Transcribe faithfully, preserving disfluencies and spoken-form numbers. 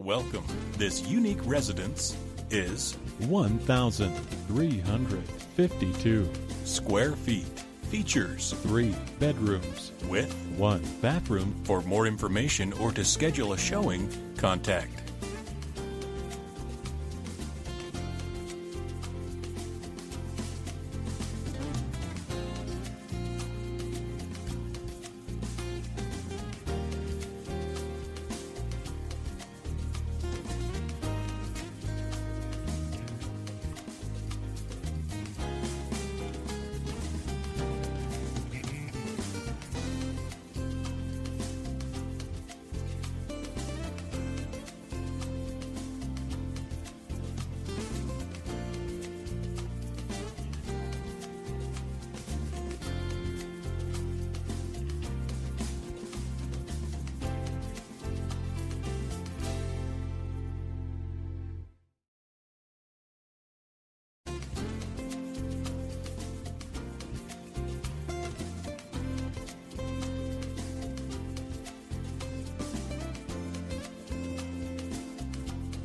Welcome. This unique residence is one thousand three hundred fifty-two square feet. Features three bedrooms with one bathroom. For more information or to schedule a showing, contact